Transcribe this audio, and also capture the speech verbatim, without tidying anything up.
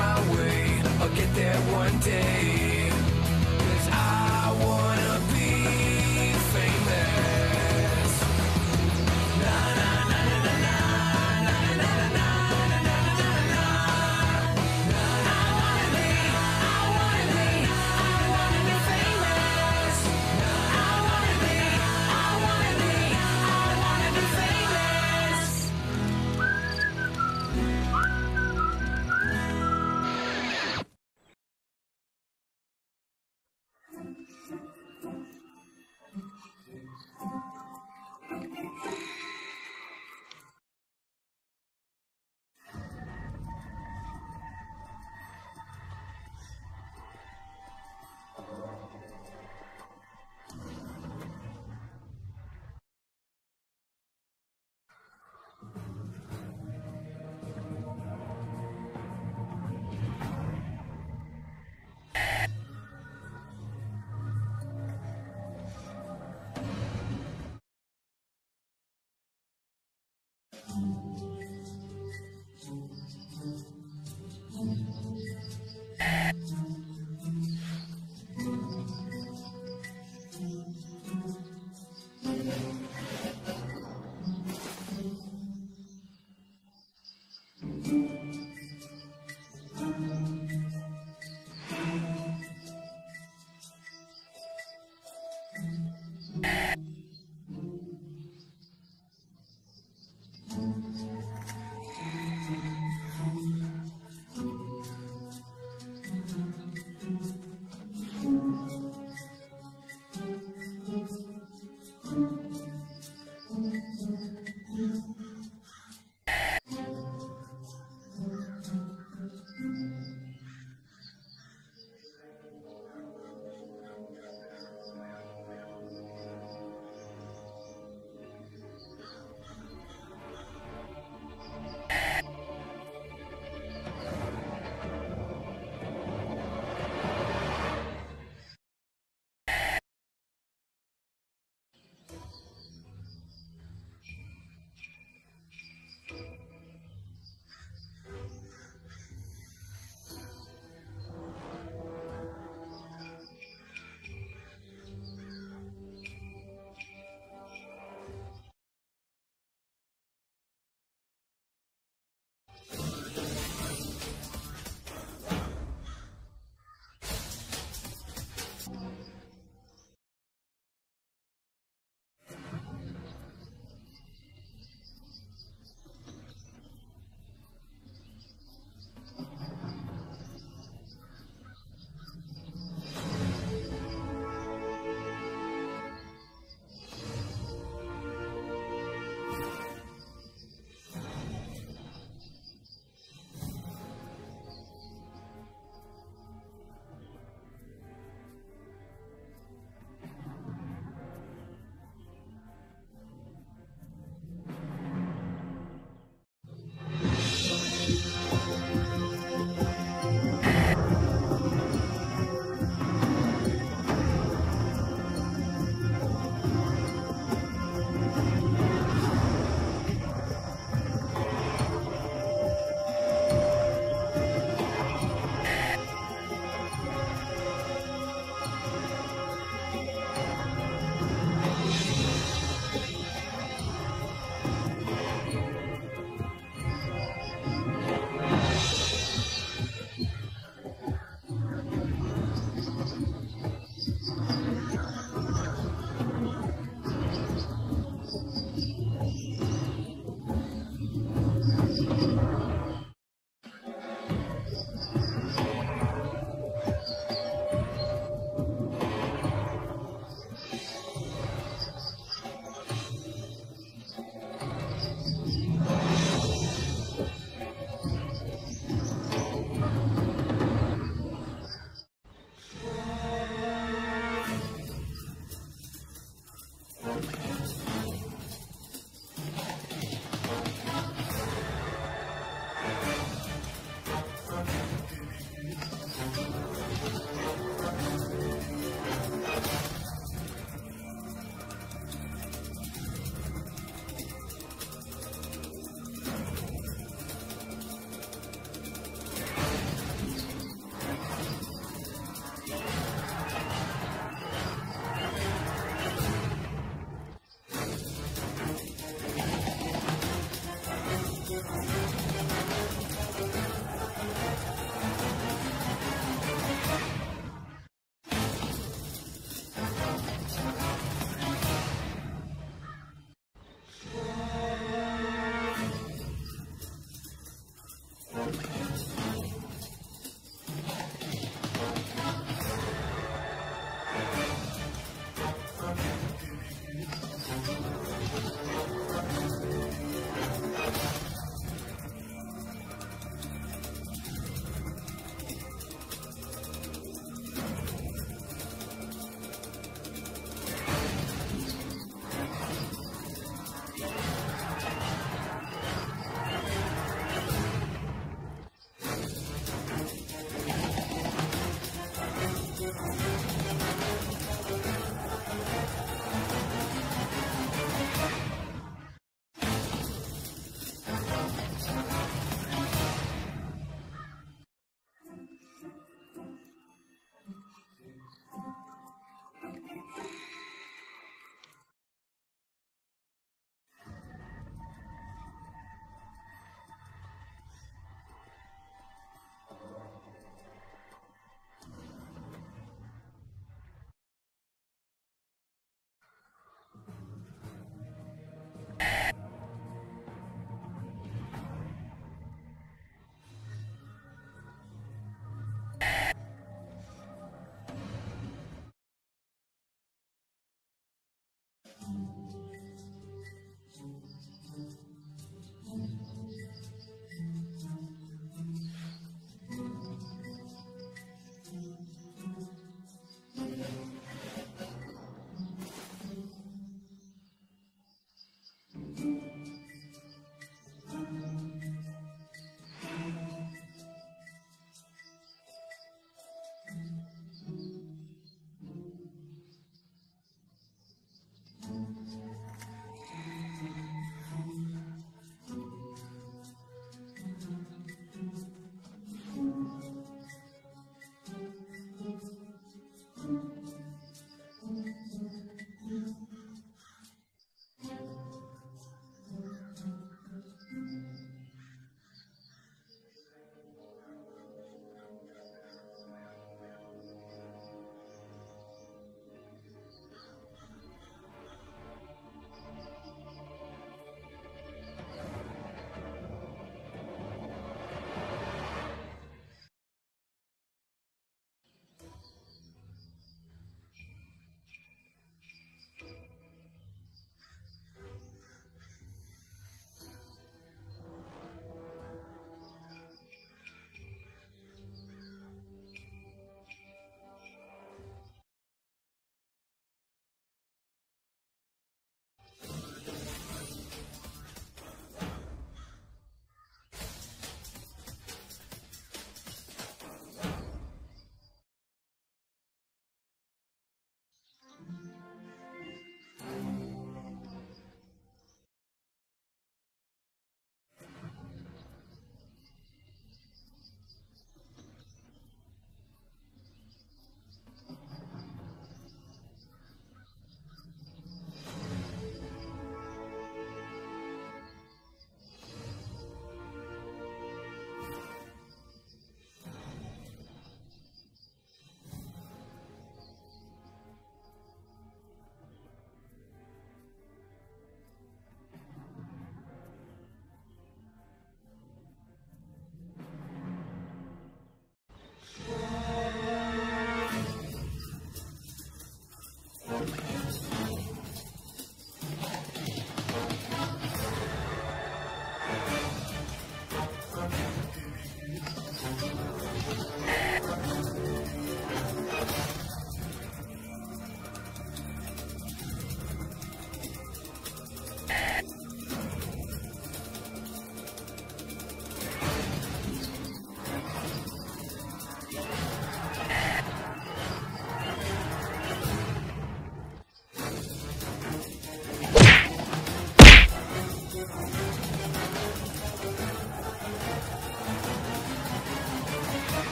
my way, I'll get there one day. Cause I wanna be famous. Na na na na na na na na na na na na na. I wanna be, I wanna be, I wanna be famous. I wanna be, I wanna be, I wanna be famous.